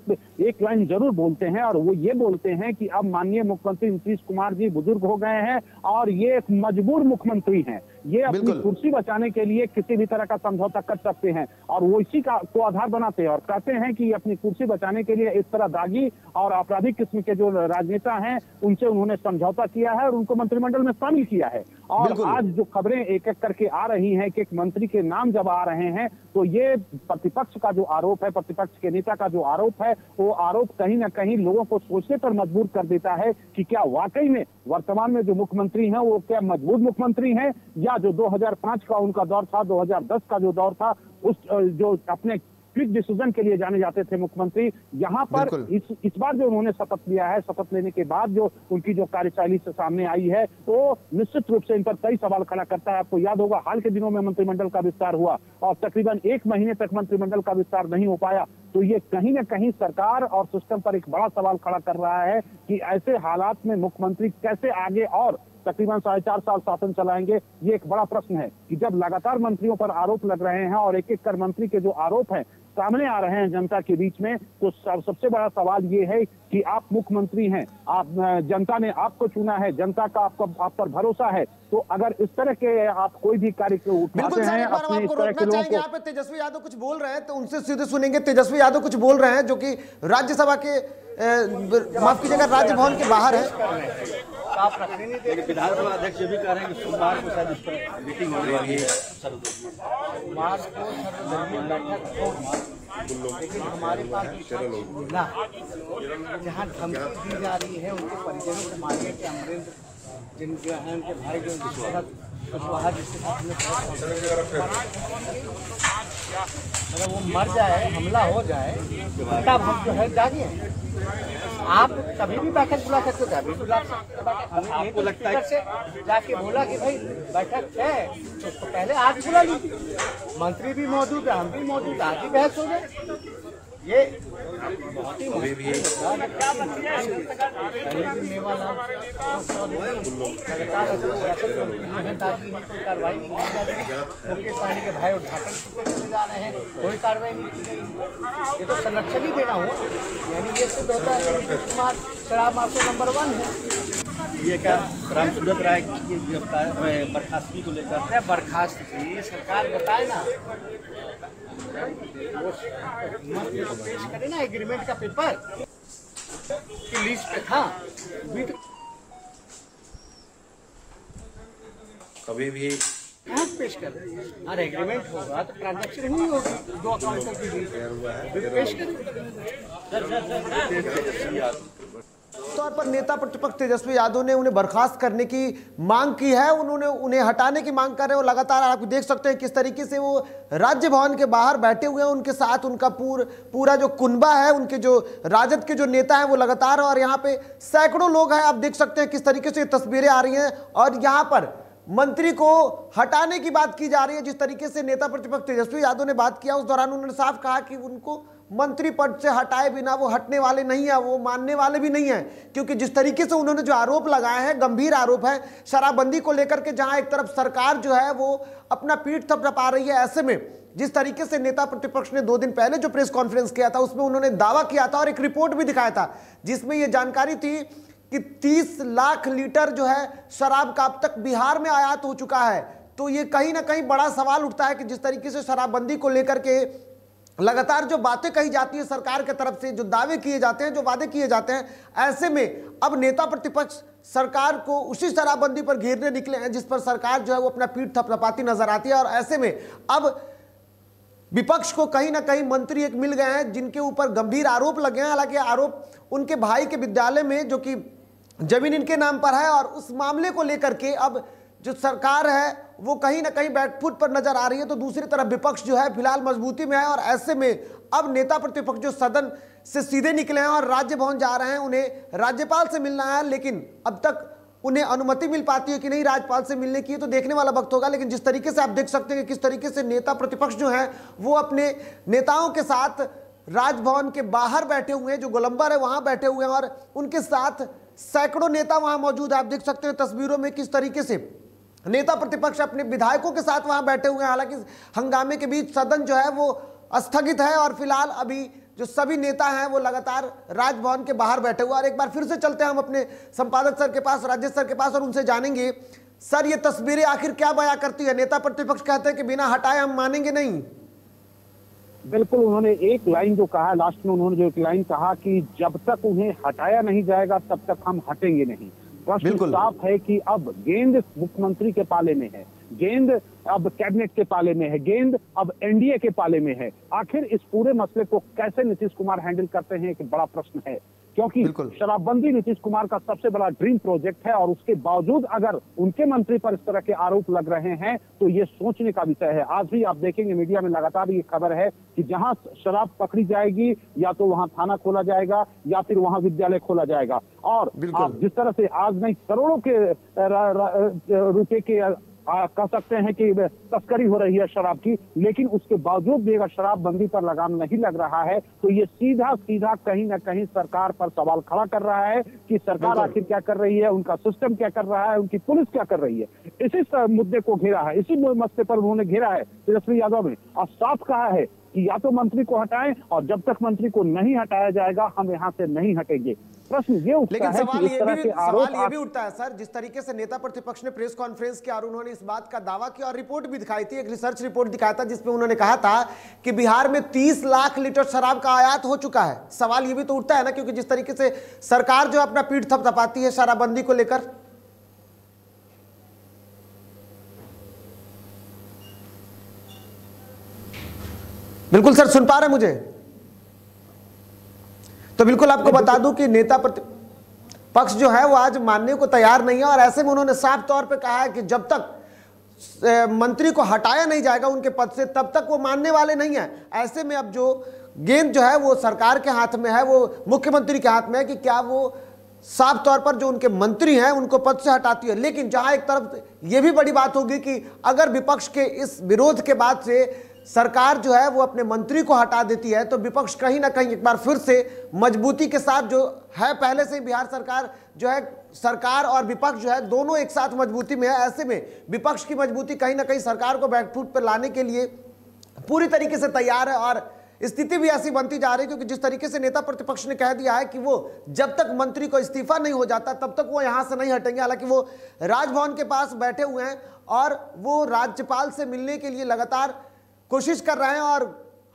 एक लाइन जरूर बोलते हैं, और वो ये बोलते हैं कि अब माननीय मुख्यमंत्री नीतीश कुमार जी बुजुर्ग हो गए हैं और ये एक मजबूर मुख्यमंत्री हैं, ये अपनी कुर्सी बचाने के लिए किसी भी तरह का समझौता कर सकते हैं, और वो इसी का को आधार बनाते हैं और कहते हैं कि अपनी कुर्सी बचाने के लिए इस तरह दागी और आपराधिक किस्म के जो राजनेता हैं उनसे उन्होंने समझौता किया है और उनको मंत्रिमंडल में शामिल किया है। और आज जो खबरें एक एक करके आ रही है, एक एक मंत्री के नाम जब आ रहे हैं, तो ये प्रतिपक्ष का जो आरोप है, प्रतिपक्ष के नेता का जो आरोप है, वो आरोप कहीं ना कहीं लोगों को सोचने पर मजबूर कर देता है कि क्या वाकई में वर्तमान में जो मुख्यमंत्री हैं वो क्या मजबूत मुख्यमंत्री हैं, या जो दो हज़ार पाँच का उनका दौर था, दो हज़ार दस का जो दौर था, उस जो अपने क्विक डिसीजन के लिए जाने जाते थे मुख्यमंत्री, यहाँ पर इस इस बार जो उन्होंने शपथ लिया है, शपथ लेने के बाद जो उनकी जो कार्यशैली से सामने आई है, तो निश्चित रूप से इन पर कई सवाल खड़ा करता है। आपको याद होगा हाल के दिनों में मंत्रिमंडल का विस्तार हुआ और तकरीबन एक महीने तक मंत्रिमंडल का विस्तार नहीं हो पाया, तो ये कहीं ना कहीं सरकार और सिस्टम पर एक बड़ा सवाल खड़ा कर रहा है कि ऐसे हालात में मुख्यमंत्री कैसे आगे और तकरीबन साढ़े चार साल शासन चलाएंगे। ये एक बड़ा प्रश्न है कि जब लगातार मंत्रियों पर आरोप लग रहे हैं और एक एक कर मंत्री के जो आरोप हैं सामने आ रहे हैं जनता के बीच में, तो सब, सबसे बड़ा सवाल ये है कि आप मुख्यमंत्री हैं, आप जनता ने आपको चुना है, जनता का आपको आप पर भरोसा है, तो अगर इस तरह के आप कोई भी कार्य उठाते हैं अपने इस तरह के लोगों को। तेजस्वी यादव कुछ बोल रहे हैं तो उनसे सीधे सुनेंगे। तेजस्वी यादव कुछ बोल रहे हैं जो कि राज्यसभा के माफ कीजिएगा राज्य भवन के बाहर है। विधानसभा अध्यक्ष ये भी कह रहे हैं कि सोमवार को शायद इस पर मीटिंग हो रही है, सोमवार को सर्वदलीय बैठक होगी, लेकिन हमारे पास ना जहाँ धमकी दी जा रही है उनके परिजनों से मांगे कि अमरेंद्र जिनके हैं उनके भाई जो कुशवाहा जिससे अगर वो मर जाए, हमला हो जाए, तब हम जो है जागे। आप कभी भी बैठक बुला सकते हो, बुला सकते। आपको लगता है जाके बोला कि भाई बैठक है तो उसको पहले आज बुला लीजिए, मंत्री भी मौजूद है, हम भी मौजूद, आज ही बहस हो गए। ये बहुत ही कार्रवाई मुकेश पांडे के भाई उद्घाटन जा रहे हैं, कोई कार्रवाई नहीं, ये तो संरक्षण ही देना हो, यानी ये सिद्ध होता है कुमार शराब माफिया नंबर वन है। ये क्या रामसूरत राय की गिरफ्तार बर्खास्तगी को लेकर? बर्खास्तगी सरकार बताए ना, पेश करें ना एग्रीमेंट का पेपर कि लीज पे था। कभी भी पेश कर, अरे एग्रीमेंट होगा तो ट्रांजैक्शन हुई होगी, दो अकाउंट तक भी पेश करें। तौर पर नेता प्रतिपक्ष तेजस्वी यादव ने उन्हें बर्खास्त करने की मांग की है, उन्होंने उन्हें हटाने की मांग कर रहे हैं। वो लगातार आप देख सकते हैं किस तरीके से वो राज्य भवन के बाहर बैठे हुए हैं, उनके साथ उनका पूर, पूरा जो कुनबा है, उनके जो राजद के जो नेता हैं वो लगातार, और यहाँ पे सैकड़ों लोग हैं, आप देख सकते हैं किस तरीके से तस्वीरें आ रही हैं। और यहाँ पर मंत्री को हटाने की बात की जा रही है, जिस तरीके से नेता प्रतिपक्ष तेजस्वी यादव ने बात किया, उस दौरान उन्होंने साफ कहा कि उनको मंत्री पद से हटाए बिना वो हटने वाले नहीं है, वो मानने वाले भी नहीं है, क्योंकि जिस तरीके से उन्होंने जो आरोप लगाए हैं, गंभीर आरोप है शराबबंदी को लेकर के, जहां एक तरफ सरकार जो है वो अपना पीठ थपथपा रही है, ऐसे में जिस तरीके से नेता प्रतिपक्ष ने दो दिन पहले जो प्रेस कॉन्फ्रेंस किया था उसमें उन्होंने दावा किया था और एक रिपोर्ट भी दिखाया था जिसमें यह जानकारी थी कि तीस लाख लीटर जो है शराब का अब तक बिहार में आयात हो चुका है, तो ये कहीं ना कहीं बड़ा सवाल उठता है कि जिस तरीके से शराबबंदी को लेकर के लगातार जो बातें कही जाती है सरकार की तरफ से, जो दावे किए जाते हैं, जो वादे किए जाते हैं, ऐसे में अब नेता प्रतिपक्ष सरकार को उसी शराबबंदी पर घेरने निकले हैं जिस पर सरकार जो है वो अपना पीठ थपथपाती नजर आती है। और ऐसे में अब विपक्ष को कहीं ना कहीं मंत्री एक मिल गए हैं जिनके ऊपर गंभीर आरोप लगे हैं। हालांकि आरोप उनके भाई के विद्यालय में जो कि जमीन इनके नाम पर है, और उस मामले को लेकर के अब जो सरकार है वो कहीं ना कहीं बैकफुट पर नजर आ रही है, तो दूसरी तरफ विपक्ष जो है फिलहाल मजबूती में है। और ऐसे में अब नेता प्रतिपक्ष जो सदन से सीधे निकले हैं और राज्य भवन जा रहे हैं, उन्हें राज्यपाल से मिलना है, लेकिन अब तक उन्हें अनुमति मिल पाती है कि नहीं राज्यपाल से मिलने की, तो देखने वाला वक्त होगा। लेकिन जिस तरीके से आप देख सकते हैं कि किस तरीके से नेता प्रतिपक्ष जो है वो अपने नेताओं के साथ राजभवन के बाहर बैठे हुए हैं, जो गोलंबर है वहाँ बैठे हुए हैं, और उनके साथ सैकड़ों नेता वहाँ मौजूद है। आप देख सकते हैं तस्वीरों में किस तरीके से नेता प्रतिपक्ष अपने विधायकों के साथ वहां बैठे हुए हैं। हालांकि हंगामे के बीच सदन जो है वो स्थगित है और फिलहाल अभी जो सभी नेता हैं वो लगातार राजभवन के बाहर बैठे हुए हैं। और एक बार फिर से चलते हैं हम अपने संपादक सर के पास, राजेश सर के पास, और उनसे जानेंगे सर ये तस्वीरें आखिर क्या बयां करती है। नेता प्रतिपक्ष कहते हैं कि बिना हटाए हम मानेंगे नहीं। बिल्कुल, उन्होंने एक लाइन जो कहा लास्ट में, उन्होंने जो एक लाइन कहा कि जब तक उन्हें हटाया नहीं जाएगा तब तक हम हटेंगे नहीं। प्रश्न साफ है कि अब गेंद मुख्यमंत्री के पाले में है, गेंद अब कैबिनेट के पाले में है, गेंद अब एनडीए के पाले में है। आखिर इस पूरे मसले को कैसे नीतीश कुमार हैंडल करते हैं, एक बड़ा प्रश्न है, क्योंकि शराबबंदी नीतीश कुमार का सबसे बड़ा ड्रीम प्रोजेक्ट है, और उसके बावजूद अगर उनके मंत्री पर इस तरह के आरोप लग रहे हैं तो ये सोचने का विषय है। आज भी आप देखेंगे मीडिया में लगातार ये खबर है कि जहां शराब पकड़ी जाएगी या तो वहां थाना खोला जाएगा या फिर वहां विद्यालय खोला जाएगा। और आप जिस तरह से आज नहीं करोड़ों के रुपए के आ, कह सकते हैं कि तस्करी हो रही है शराब की, लेकिन उसके बावजूद भी अगर शराबबंदी पर लगाम नहीं लग रहा है तो ये सीधा सीधा कहीं ना कहीं सरकार पर सवाल खड़ा कर रहा है कि सरकार आखिर क्या कर रही है, उनका सिस्टम क्या कर रहा है, उनकी पुलिस क्या कर रही है। इसी मुद्दे को घेरा है, इसी मसले पर उन्होंने घेरा है तेजस्वी यादव ने, और साफ कहा है कि या तो मंत्री को हटाएं, और जब तक मंत्री को नहीं हटाया जाएगा हम यहाँ से नहीं हटेंगे। प्रश्न ये उठता है कि इस तरह के आरोप, सवाल ये भी उठता है सर जिस तरीके से नेता प्रतिपक्ष ने प्रेस कॉन्फ्रेंस किया और उन्होंने इस बात का दावा किया और रिपोर्ट भी दिखाई थी, एक रिसर्च रिपोर्ट दिखाया था जिसमें उन्होंने कहा था कि बिहार में तीस लाख लीटर शराब का आयात हो चुका है। सवाल ये भी तो उठता है ना, क्योंकि जिस तरीके से सरकार जो अपना पीठ थपथपाती है शराबबंदी को लेकर। बिल्कुल सर, सुन पा रहे मुझे? तो बिल्कुल आपको बता दूं कि नेता प्रतिपक्ष जो है वो आज मानने को तैयार नहीं है, और ऐसे में उन्होंने साफ तौर पे कहा है कि जब तक मंत्री को हटाया नहीं जाएगा उनके पद से तब तक वो मानने वाले नहीं है। ऐसे में अब जो गेंद जो है वो सरकार के हाथ में है, वो मुख्यमंत्री के हाथ में है कि क्या वो साफ तौर पर जो उनके मंत्री हैं उनको पद से हटाती है। लेकिन जहाँ एक तरफ ये भी बड़ी बात होगी कि अगर विपक्ष के इस विरोध के बाद से सरकार जो है वो अपने मंत्री को हटा देती है तो विपक्ष कहीं ना कहीं एक बार फिर से मजबूती के साथ जो है, पहले से ही बिहार सरकार जो है, सरकार और विपक्ष जो है दोनों एक साथ मजबूती में है। ऐसे में विपक्ष की मजबूती कहीं ना कहीं सरकार को बैकफुट पर लाने के लिए पूरी तरीके से तैयार है, और स्थिति भी ऐसी बनती जा रही है क्योंकि जिस तरीके से नेता प्रतिपक्ष ने कह दिया है कि वो जब तक मंत्री को इस्तीफा नहीं हो जाता तब तक वो यहाँ से नहीं हटेंगे। हालांकि वो राजभवन के पास बैठे हुए हैं और वो राज्यपाल से मिलने के लिए लगातार कोशिश कर रहे हैं, और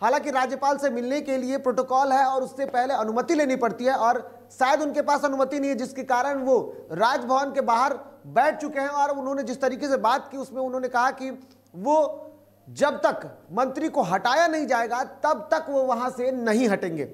हालांकि राज्यपाल से मिलने के लिए प्रोटोकॉल है और उससे पहले अनुमति लेनी पड़ती है, और शायद उनके पास अनुमति नहीं है जिसके कारण वो राजभवन के बाहर बैठ चुके हैं। और उन्होंने जिस तरीके से बात की उसमें उन्होंने कहा कि वो जब तक मंत्री को हटाया नहीं जाएगा तब तक वो वहां से नहीं हटेंगे।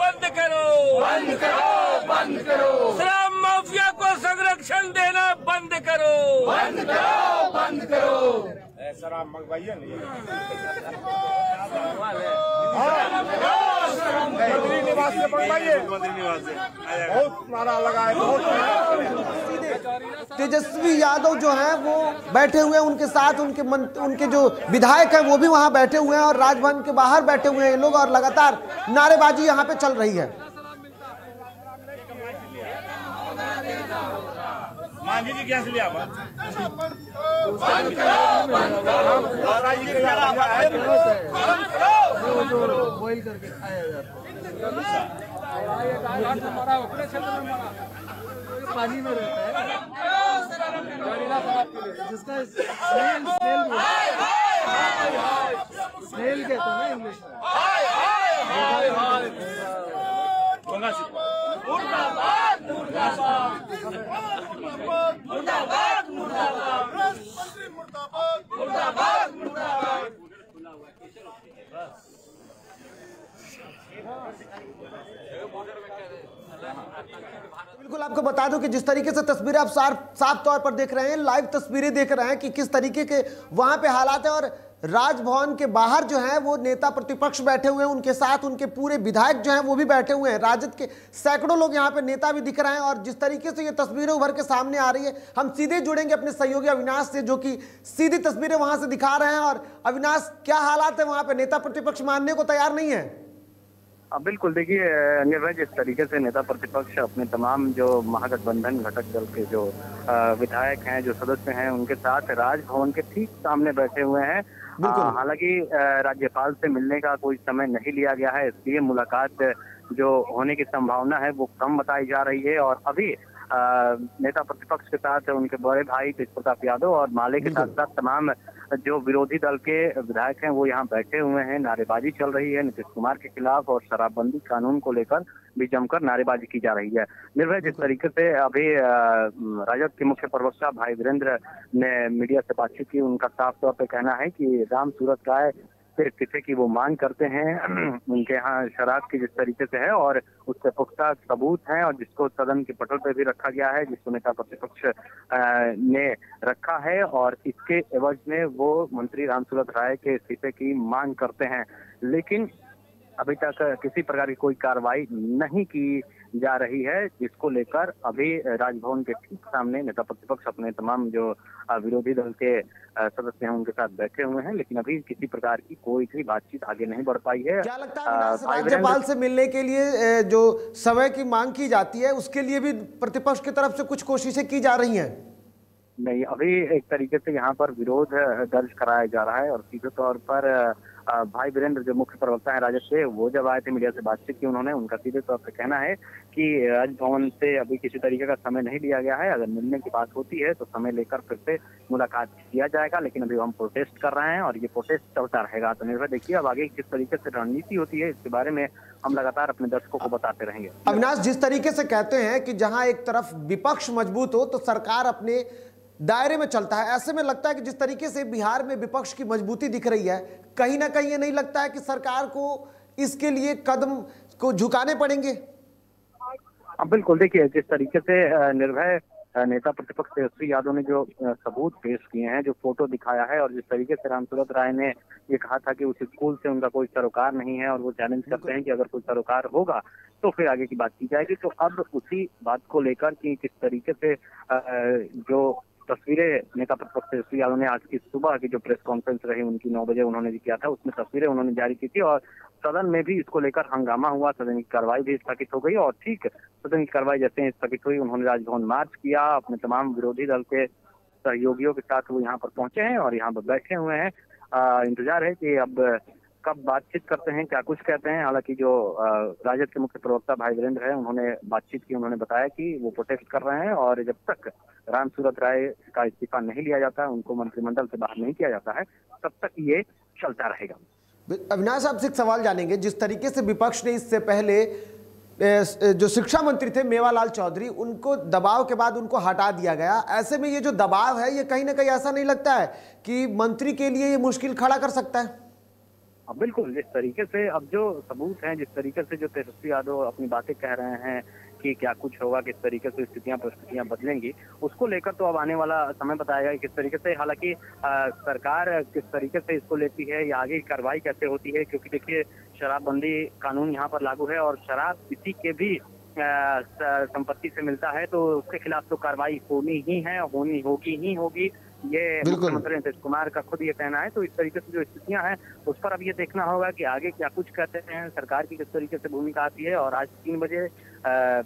बंद करो, बंद करो, शराब माफिया को संरक्षण देना बंद करो, बंद करो, बंद करो। शराब मंगवाइए नहीं, मंत्री निवास से मंगवाइए, मंत्री निवास से। बहुत नारा लगा है, बहुत। तेजस्वी यादव जो हैं वो बैठे हुए हैं, उनके साथ उनके उनके जो विधायक हैं वो भी वहाँ बैठे हुए हैं और राजभवन के बाहर बैठे हुए हैं लोग, और लगातार नारेबाजी यहाँ पे चल रही है। मांझी जी कैसे लिया? बॉइल करके खाया जाता है, पानी में रहता है, जिसका स्नेल स्नेल स्नेल कहते हैं इंग्लिश में। बिल्कुल आपको बता दूं कि जिस तरीके से तस्वीरें आप साफ तौर पर देख रहे हैं, लाइव तस्वीरें देख रहे हैं कि किस तरीके के वहां पे हालात है। और राजभवन के बाहर जो है वो नेता प्रतिपक्ष बैठे हुए हैं, उनके साथ उनके पूरे विधायक जो हैं वो भी बैठे हुए हैं। राजद के सैकड़ों लोग यहाँ पे नेता भी दिख रहे हैं और जिस तरीके से ये तस्वीरें उभर के सामने आ रही है, हम सीधे जुड़ेंगे अपने सहयोगी अविनाश से जो कि सीधी तस्वीरें वहां से दिखा रहे हैं। और अविनाश, क्या हालात है वहाँ पे? नेता प्रतिपक्ष मानने को तैयार नहीं है। बिल्कुल देखिए निर्भय, जिस तरीके से नेता प्रतिपक्ष अपने तमाम जो महागठबंधन घटक दल के जो विधायक हैं, जो सदस्य हैं, उनके साथ राजभवन के ठीक सामने बैठे हुए हैं। हालांकि राज्यपाल से मिलने का कोई समय नहीं लिया गया है, इसलिए मुलाकात जो होने की संभावना है वो कम बताई जा रही है। और अभी आ, नेता प्रतिपक्ष के साथ उनके बड़े भाई तेज प्रताप यादव और माले के साथ साथ तमाम जो विरोधी दल के विधायक हैं वो यहाँ बैठे हुए हैं। नारेबाजी चल रही है नीतीश कुमार के खिलाफ और शराबबंदी कानून को लेकर भी जमकर नारेबाजी की जा रही है। निर्भय, जिस तरीके से अभी राजद के मुख्य प्रवक्ता भाई वीरेंद्र ने मीडिया से बातचीत की, उनका साफ तौर पर कहना है कि रामसूरत राय से इस्तीफे की वो मांग करते हैं। उनके यहाँ शराब की जिस तरीके से है और उससे पुख्ता सबूत हैं और जिसको सदन के पटल पर भी रखा गया है, जिसको नेता प्रतिपक्ष ने रखा है, और इसके एवज में वो मंत्री रामसूरत राय के इस्तीफे की मांग करते हैं। लेकिन अभी तक किसी प्रकार की कोई कार्रवाई नहीं की जा रही है, जिसको लेकर अभी राजभवन के ठीक सामने नेता प्रतिपक्ष अपने तमाम जो विरोधी दल के सदस्य हैं उनके साथ बैठे हुए हैं। लेकिन अभी किसी प्रकार की कोई भी बातचीत आगे नहीं बढ़ पाई है। क्या लगता है राज्यपाल से मिलने के लिए जो समय की मांग की जाती है उसके लिए भी प्रतिपक्ष की तरफ से कुछ कोशिशें की जा रही है? नहीं, अभी एक तरीके से यहाँ पर विरोध दर्ज कराया जा रहा है और सीधे तौर पर भाई वीरेंद्र जो मुख्य प्रवक्ता है राजद से, वो जब आए थे मीडिया से बातचीत की उन्होंने, उनका सीधे तौर पर कहना है कि राजभवन से अभी किसी तरीके का समय नहीं लिया गया है। अगर मिलने की बात होती है तो समय लेकर फिर से मुलाकात किया जाएगा, लेकिन अभी हम प्रोटेस्ट कर रहे हैं और ये प्रोटेस्ट चलता रहेगा। तो निर्भय, देखिए अब आगे किस तरीके से रणनीति होती है इसके बारे में हम लगातार अपने दर्शकों को बताते रहेंगे। अविनाश, जिस तरीके से कहते हैं कि जहाँ एक तरफ विपक्ष मजबूत हो तो सरकार अपने दायरे में चलता है, ऐसे में लगता है कि जिस तरीके से बिहार में विपक्ष की मजबूती दिख रही है, कहीं ना कहीं ये नहीं लगता है कि सरकार को इसके लिए कदम को झुकाने पड़ेंगे? अब बिल्कुल देखिए, जिस तरीके से निर्भय नेता प्रतिपक्ष तेजस्वी यादव ने जो सबूत पेश किए हैं, जो फोटो दिखाया है और जिस तरीके से रामसूरत राय ने ये कहा था कि उस स्कूल से उनका कोई सरोकार नहीं है और वो चैलेंज करते हैं कि अगर कोई सरोकार होगा तो फिर आगे की बात की जाएगी, तो अब उसी बात को लेकर कि किस तरीके से जो तस्वीरें नेता प्रतिपक्ष तेजस्वी यादव ने आज की सुबह की जो प्रेस कॉन्फ्रेंस रही उनकी नौ बजे उन्होंने किया था, उसमें तस्वीरें उन्होंने जारी की थी और सदन में भी इसको लेकर हंगामा हुआ। सदन की कार्रवाई भी स्थगित हो गई और ठीक सदन की कार्रवाई जैसे ही स्थगित हुई उन्होंने राजभवन मार्च किया। अपने तमाम विरोधी दल के सहयोगियों के साथ वो यहाँ पर पहुंचे हैं और यहाँ पर बैठे हुए हैं। इंतजार है कि अब कब बातचीत करते हैं, क्या कुछ कहते हैं। हालांकि जो राजद के मुख्य प्रवक्ता भाई वीरेंद्र है उन्होंने बातचीत की, उन्होंने बताया कि वो प्रोटेस्ट कर रहे हैं और जब तक रामसूरत राय का इस्तीफा नहीं लिया जाता, उनको मंत्रिमंडल से बाहर नहीं किया जाता है, तब तक ये चलता रहेगा। अविनाश, आपसे एक सवाल जानेंगे, जिस तरीके से विपक्ष ने इससे पहले जो शिक्षा मंत्री थे मेवालाल चौधरी, उनको दबाव के बाद उनको हटा दिया गया, ऐसे में ये जो दबाव है ये कहीं ना कहीं ऐसा नहीं लगता है कि मंत्री के लिए ये मुश्किल खड़ा कर सकता है? बिल्कुल, जिस तरीके से अब जो सबूत हैं, जिस तरीके से जो तेजस्वी यादव अपनी बातें कह रहे हैं कि क्या कुछ होगा, किस तरीके से स्थितियां परिस्थितियां बदलेंगी, उसको लेकर तो अब आने वाला समय बताएगा किस तरीके से। हालांकि सरकार किस तरीके से इसको लेती है या आगे कार्रवाई कैसे होती है, क्योंकि देखिए शराबबंदी कानून यहाँ पर लागू है और शराब किसी के भी संपत्ति से मिलता है तो उसके खिलाफ तो कार्रवाई होनी ही है, होनी होगी ही होगी। ये मुख्यमंत्री नीतीश कुमार का खुद ये कहना है। तो इस तरीके से जो स्थितियां हैं उस पर अब ये देखना होगा कि आगे क्या कुछ कहते हैं, सरकार की किस तरीके से भूमिका आती है। और आज तीन बजे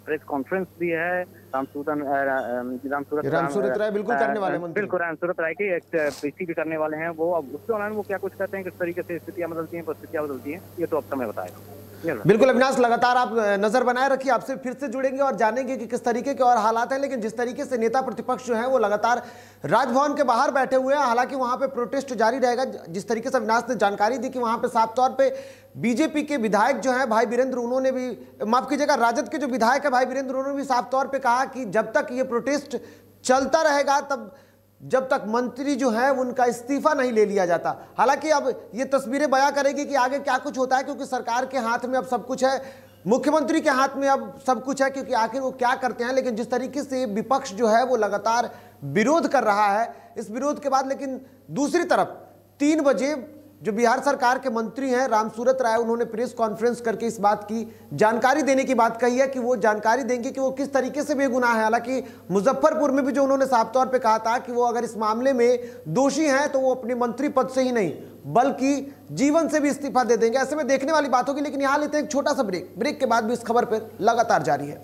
प्रेस कॉन्फ्रेंस भी है रामसूरत रामसूरत राय बिल्कुल करने वाले बिल्कुल रामसूरत राय के एक पीसी भी करने वाले हैं वो। अब उसके दौरान वो क्या कुछ कहते हैं, किस तरीके से स्थितियां बदलती है, परिस्थितियां बदलती है, ये तो अब समय बताएगा। बिल्कुल अविनाश, लगातार आप नजर बनाए रखिए, आपसे फिर से जुड़ेंगे और जानेंगे कि किस तरीके के और हालात हैं। लेकिन जिस तरीके से नेता प्रतिपक्ष जो है वो लगातार राजभवन के बाहर बैठे हुए हैं, हालांकि वहां पे प्रोटेस्ट जारी रहेगा। जिस तरीके से अविनाश ने जानकारी दी कि वहां पे साफ तौर पे बीजेपी के विधायक जो हैं भाई वीरेंद्र, उन्होंने भी माफ कीजिएगा राजद के जो विधायक है भाई वीरेंद्र, उन्होंने भी साफ तौर पर कहा कि जब तक ये प्रोटेस्ट चलता रहेगा तब जब तक मंत्री जो है उनका इस्तीफा नहीं ले लिया जाता। हालांकि अब ये तस्वीरें बयां करेगी कि आगे क्या कुछ होता है, क्योंकि सरकार के हाथ में अब सब कुछ है, मुख्यमंत्री के हाथ में अब सब कुछ है, क्योंकि आखिर वो क्या करते हैं। लेकिन जिस तरीके से विपक्ष जो है वो लगातार विरोध कर रहा है, इस विरोध के बाद लेकिन दूसरी तरफ तीन बजे जो बिहार सरकार के मंत्री हैं रामसूरत राय, उन्होंने प्रेस कॉन्फ्रेंस करके इस बात की जानकारी देने की बात कही है कि वो जानकारी देंगे कि वो किस तरीके से बेगुनाह है। हालांकि मुजफ्फरपुर में भी जो उन्होंने साफ तौर पे कहा था कि वो अगर इस मामले में दोषी हैं तो वो अपने मंत्री पद से ही नहीं बल्कि जीवन से भी इस्तीफा दे देंगे। ऐसे में देखने वाली बात होगी। लेकिन यहाँ लेते हैं एक छोटा सा ब्रेक, ब्रेक के बाद भी इस खबर पर लगातार जारी है।